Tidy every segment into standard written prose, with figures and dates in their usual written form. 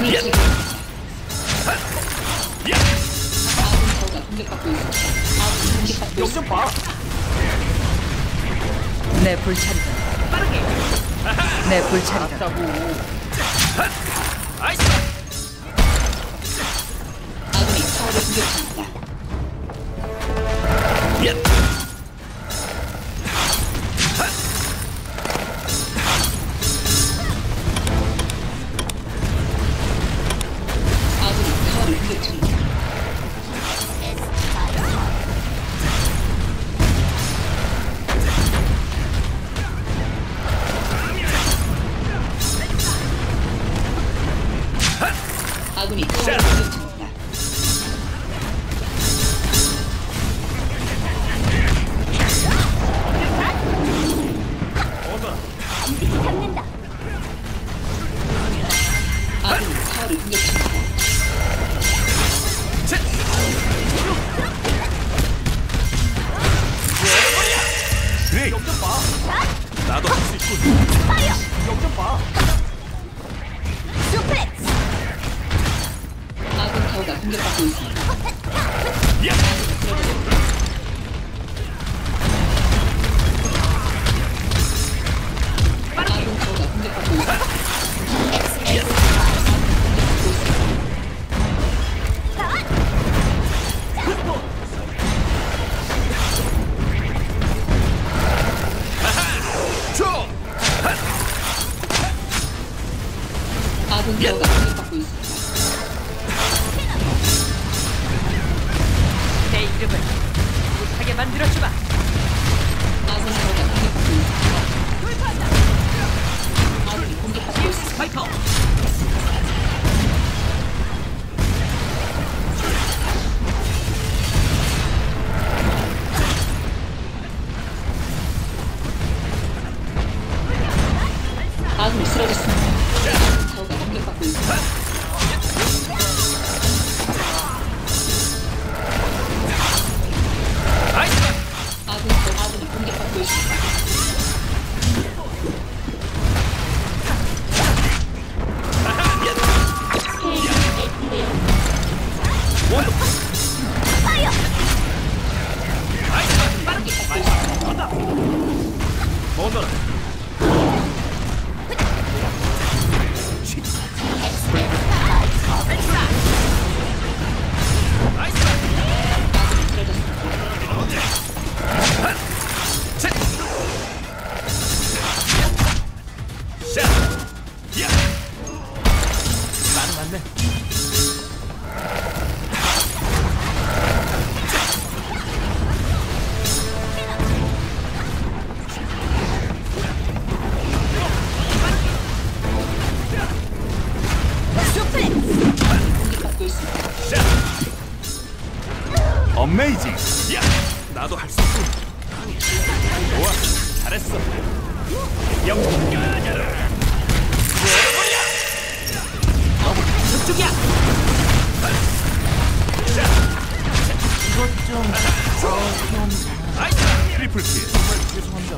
미치겠다. 역전 봐. 내 불찰이다. 빠르게. 내 불찰이다. 아이스. 아군이 서울을 공격합니다. 아군이 서울을 공격합니다. 아군이 서울을 공격합니다. 역전 봐. 나도 할 수 있군. 역전 봐. 수플렉스. 아군 타워가 공격받고 있습니다. 아군 타워가 공격받고 있습니다. 아군 타워가 공격받고 있습니다. 내 이름을 못하게 만들어주마. 아군 타워가 공격받고 있습니다. 돌파한다. 아군이 공격받고 있습니다. 파이터. 아군이 쓰러졌습니다. 어메이징! 야! 나도 할 수 있어. 좋아! 잘했어! 영웅가녀라! 뭐야! 어머! 저쪽이야! 자! 이것 좀... 아이차! 트리플 킬! 정말 죄송합니다.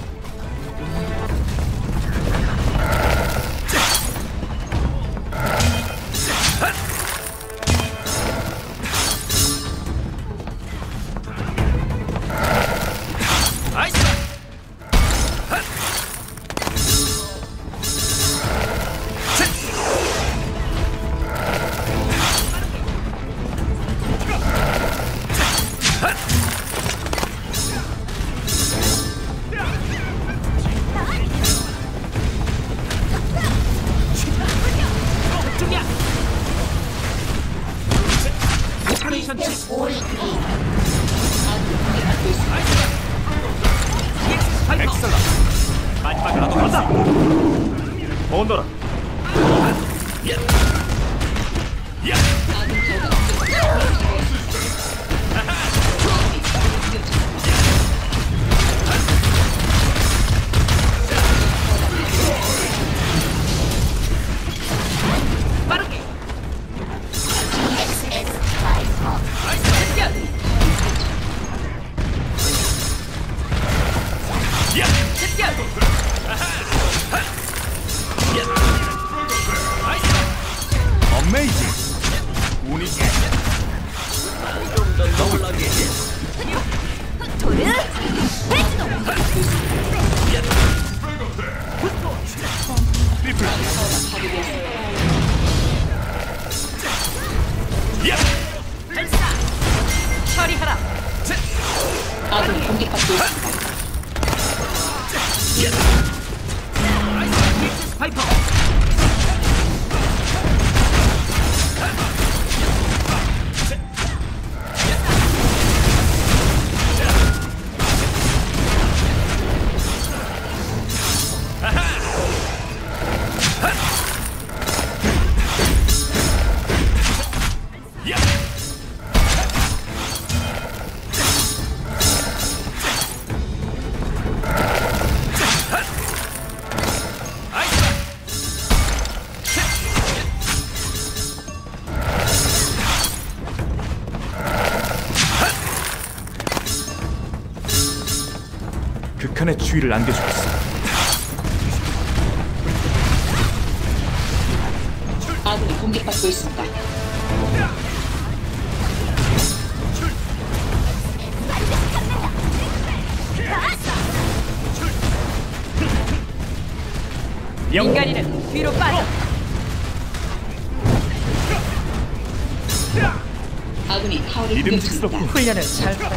온더라. 처리하라. 아군 공격받고 있습니다. 파이퍼. 극한의 추위를 안겨주겠어. 아군이 공격받고 있습니다. 인간이는 뒤로 빠져. 아군이 타워를 공격했습니다. 훈련을 잘 받아.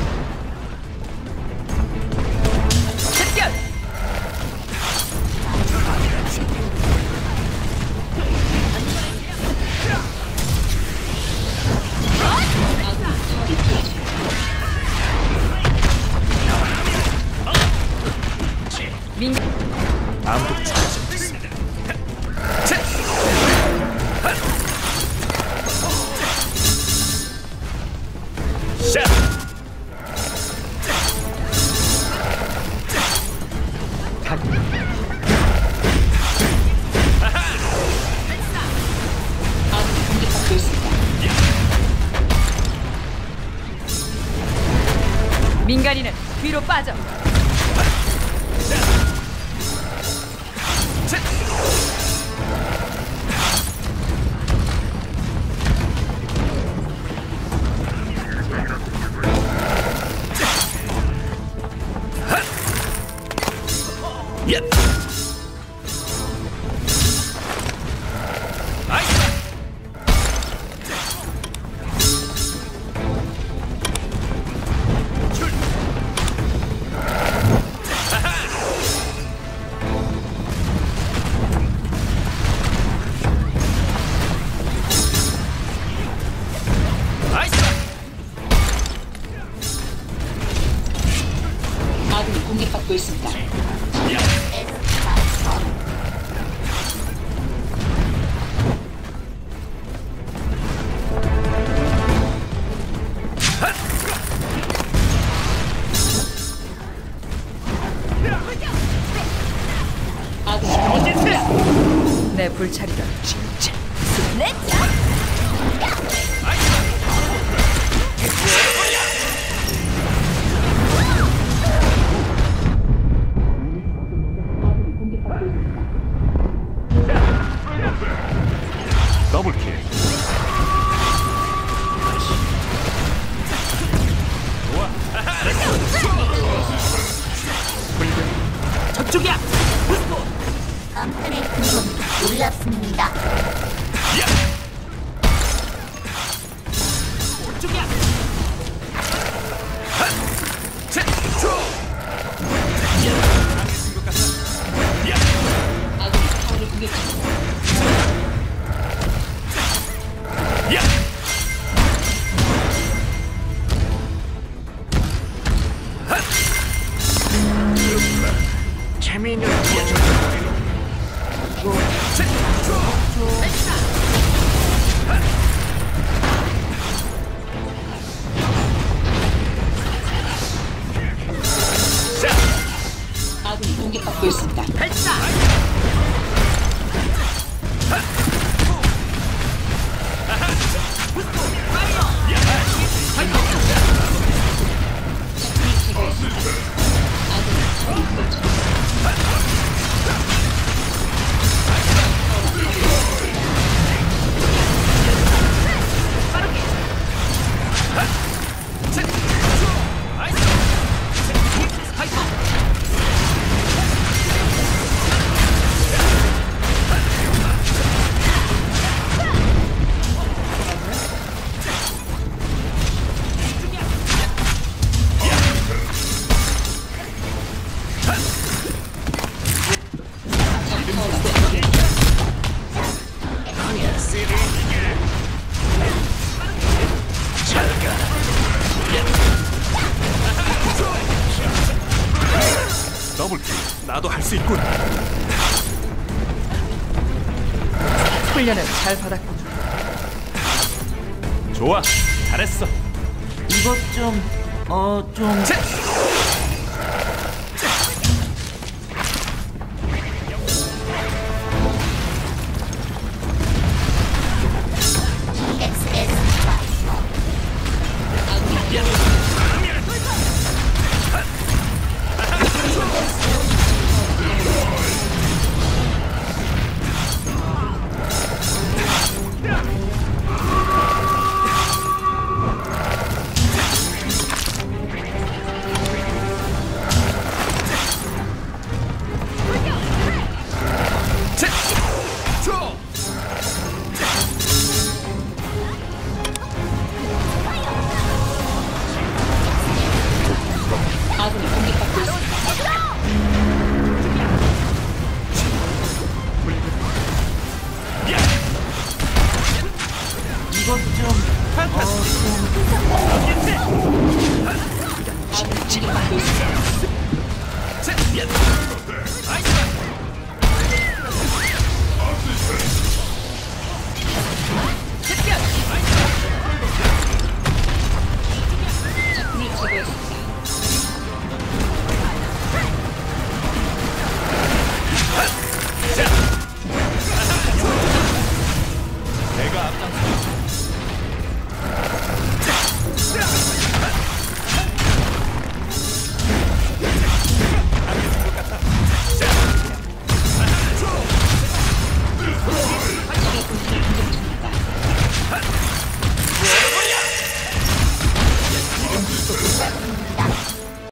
아무도 찾지 못했습니다. 민간인은 뒤로 빠져. 있습니다. 내 불찰이다. 진짜. 더블킬. 좋아. 저쪽이야. 업그레이드는 올랐습니다. 저쪽이야. 재미있는 아군이 공격받고 있습니다. 발사! 훈련을 잘 받았군. 좋아, 잘했어. 이것 좀...